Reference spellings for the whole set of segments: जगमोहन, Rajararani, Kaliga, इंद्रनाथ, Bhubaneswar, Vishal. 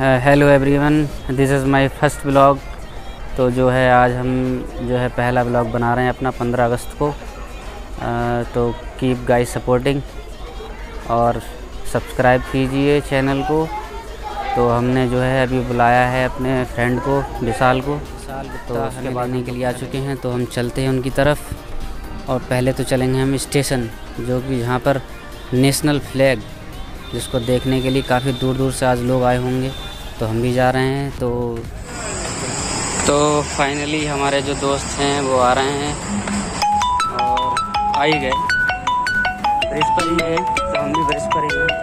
Hello everyone, this is my first blog. तो जो है आज हम जो है पहला ब्लॉग बना रहे हैं अपना 15 अगस्त को। तो कीप गाइज सपोर्टिंग और सब्सक्राइब कीजिए चैनल को। तो हमने जो है अभी बुलाया है अपने फ्रेंड को विशाल को, तो उसके बांधने के लिए आ चुके हैं। तो हम चलते हैं उनकी तरफ। और पहले तो चलेंगे हम स्टेशन, जो कि यहाँ पर नेशनल फ्लैग जिसको देखने के लिए काफ़ी दूर दूर से आज लोग आए होंगे। तो हम भी जा रहे हैं। तो फाइनली हमारे जो दोस्त हैं वो आ रहे हैं और आ ही गए। ब्रिज पर ही गए, तो हम भी ब्रिज पर ही गए।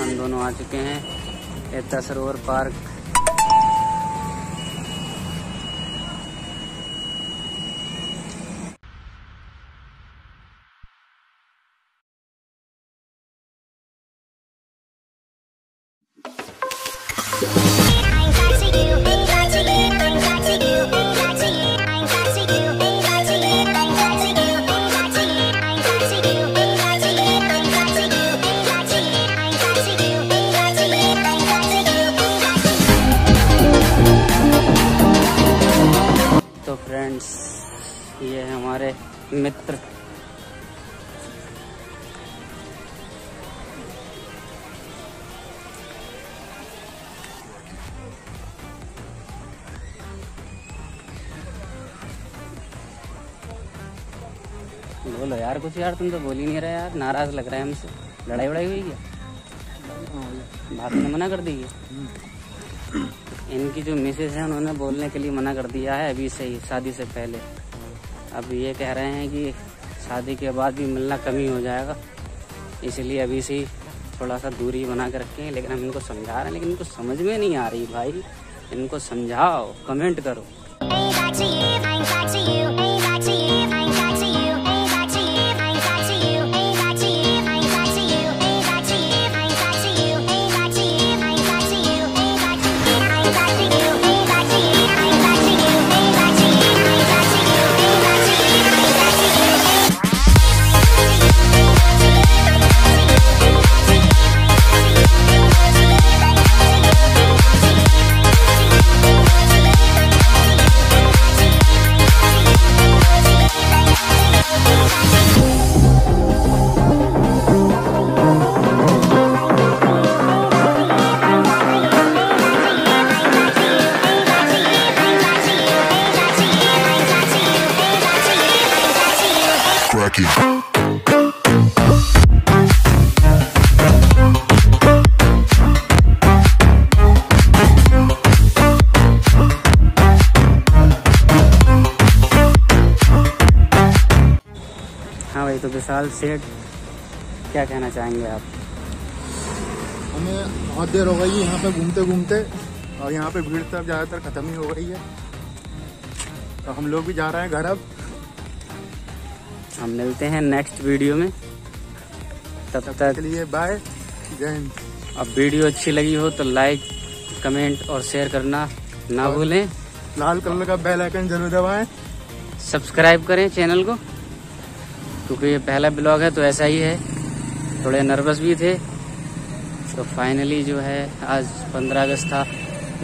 हम दोनों आ चुके हैं एता सरोवर पार्क। ये है हमारे मित्र। बोलो यार कुछ, यार तुम तो बोल ही नहीं रहे यार, नाराज लग रहा है हमसे। लड़ाई वड़ाई हुई क्या? भाभी ने मना कर दी है। इनकी जो मिसेज है उन्होंने बोलने के लिए मना कर दिया है अभी से ही, शादी से पहले। अब ये कह रहे हैं कि शादी के बाद भी मिलना कम ही हो जाएगा, इसलिए अभी से ही थोड़ा सा दूरी बना कर रखें। लेकिन हम इनको समझा रहे हैं, लेकिन इनको समझ में नहीं आ रही। भाई इनको समझाओ, कमेंट करो। Rocky. हाँ भाई, तो विशाल सेठ क्या कहना चाहेंगे आप? हमें बहुत देर हो गई है यहाँ पे घूमते घूमते और यहाँ पे भीड़ सब ज़्यादातर ख़त्म ही हो गई है, तो हम लोग भी जा रहे हैं घर। अब हम मिलते हैं नेक्स्ट वीडियो में, तब तक के लिए बाय, जय हिंद। अब वीडियो अच्छी लगी हो तो लाइक, कमेंट और शेयर करना ना भूलें। लाल कलर का बेल आइकन जरूर दबाएँ। सब्सक्राइब करें चैनल को, क्योंकि ये पहला ब्लॉग है तो ऐसा ही है, थोड़े नर्वस भी थे। तो फाइनली जो है आज 15 अगस्त था,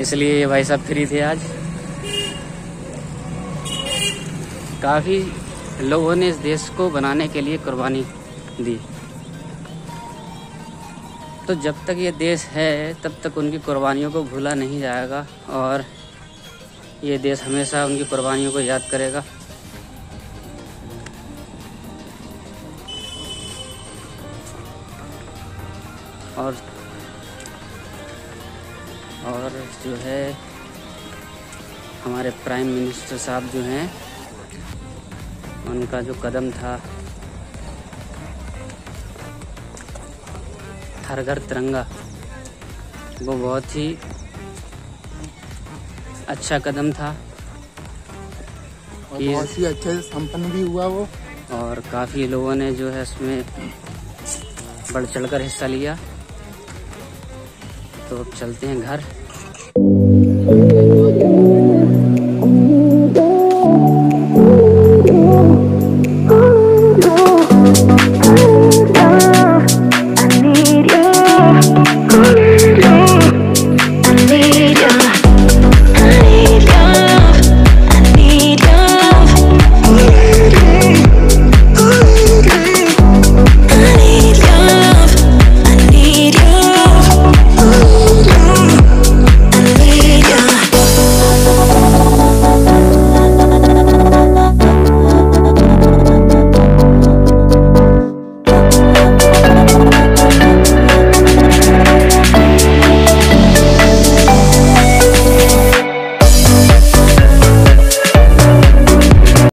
इसलिए भाई साहब फ्री थे आज। काफ़ी लोगों ने इस देश को बनाने के लिए कुर्बानी दी, तो जब तक ये देश है तब तक उनकी कुर्बानियों को भूला नहीं जाएगा और ये देश हमेशा उनकी कुर्बानियों को याद करेगा। और जो है हमारे प्राइम मिनिस्टर साहब जो हैं, उनका जो कदम था हर घर तिरंगा, वो बहुत ही अच्छा कदम था और बहुत ही अच्छे से संपन्न भी हुआ वो, और काफ़ी लोगों ने जो है उसमें बढ़ चढ़कर हिस्सा लिया। तो अब चलते हैं घर।